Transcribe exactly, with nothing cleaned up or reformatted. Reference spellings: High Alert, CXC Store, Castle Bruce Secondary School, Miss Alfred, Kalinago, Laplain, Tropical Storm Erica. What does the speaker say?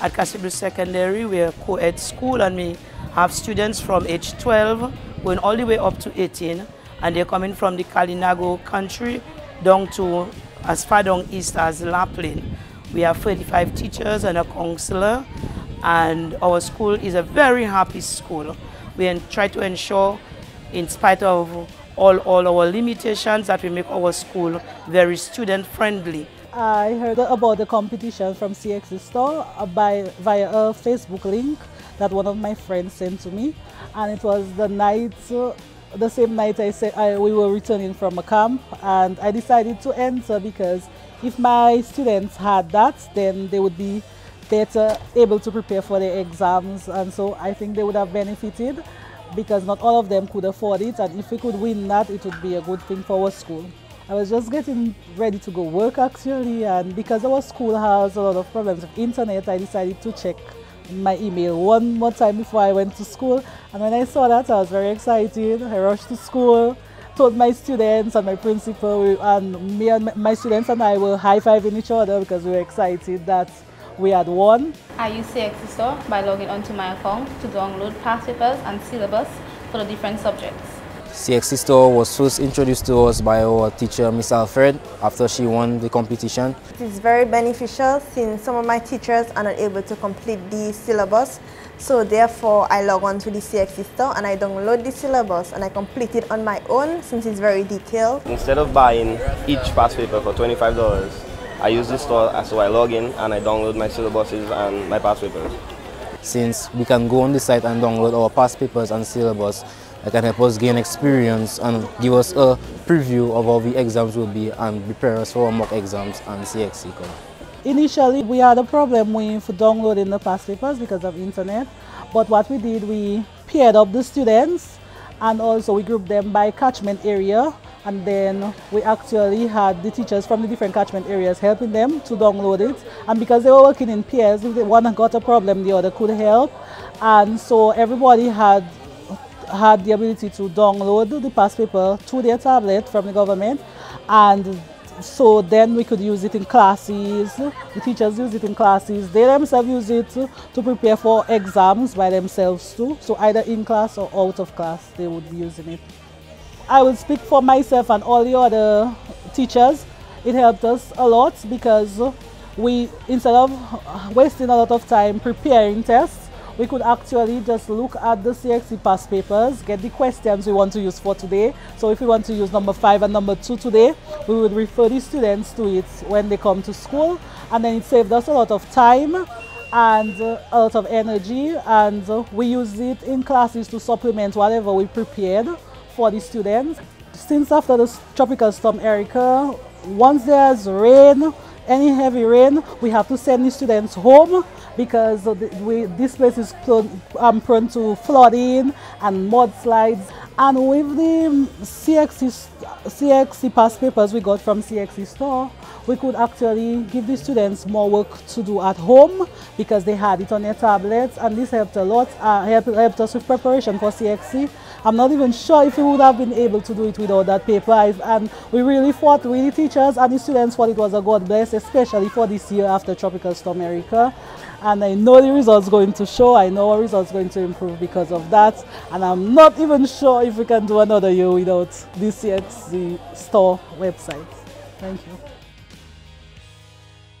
At Castle Bruce Secondary, we're a co-ed school, and we have students from age twelve going all the way up to eighteen, and they're coming from the Kalinago country down to as far down east as Laplain. We have thirty-five teachers and a counselor, and our school is a very happy school. We try to ensure, in spite of all, all our limitations, that we make our school very student-friendly. I heard about the competition from C X C Store by, via a Facebook link that one of my friends sent to me, and it was the night, uh, the same night I said I, we were returning from a camp, and I decided to enter because if my students had that, then they would be better able to prepare for their exams, and so I think they would have benefited because not all of them could afford it, and if we could win that, it would be a good thing for our school. I was just getting ready to go work actually, and because our school has a lot of problems with internet, I decided to check my email one more time before I went to school, and when I saw that, I was very excited. I rushed to school, told my students and my principal, and me and my students and I were high-fiving each other because we were excited that we had won. I use C X C Store by logging onto my account to download past papers and syllabus for the different subjects. C X C Store was first introduced to us by our teacher Miss Alfred after she won the competition. It is very beneficial since some of my teachers are not able to complete the syllabus, so therefore I log on to the C X C Store and I download the syllabus and I complete it on my own since it's very detailed. Instead of buying each past paper for twenty-five dollars, I use the store, so I log in and I download my syllabuses and my past papers. Since we can go on the site and download our past papers and syllabus, it can help us gain experience and give us a preview of how the exams will be and prepare us for mock exams and C X C. Initially, we had a problem with downloading the past papers because of internet, but what we did, we paired up the students and also we grouped them by catchment area. And then we actually had the teachers from the different catchment areas helping them to download it. And because they were working in pairs, if one got a problem, the other could help. And so everybody had, had the ability to download the past paper to their tablet from the government. And so then we could use it in classes. The teachers use it in classes. They themselves use it to prepare for exams by themselves too. So either in class or out of class, they would be using it. I will speak for myself and all the other teachers. It helped us a lot because we, instead of wasting a lot of time preparing tests, we could actually just look at the C X C past papers, get the questions we want to use for today. So if we want to use number five and number two today, we would refer the students to it when they come to school. And then it saved us a lot of time and uh, a lot of energy. And uh, we used it in classes to supplement whatever we prepared for the students. Since after the Tropical Storm Erica, once there's rain, any heavy rain, we have to send the students home because we, this place is prone, um, prone to flooding and mudslides. And with the C X C, C X C past papers we got from C X C Store, we could actually give the students more work to do at home because they had it on their tablets, and this helped a lot, uh, helped, helped us with preparation for C X C. I'm not even sure if we would have been able to do it without that paper, and we really fought with the teachers and the students for it. Was a God bless, especially for this year after Tropical Storm Erica. And I know the results going to show. I know our results going to improve because of that. And I'm not even sure if we can do another year without the C X C Store website. Thank you.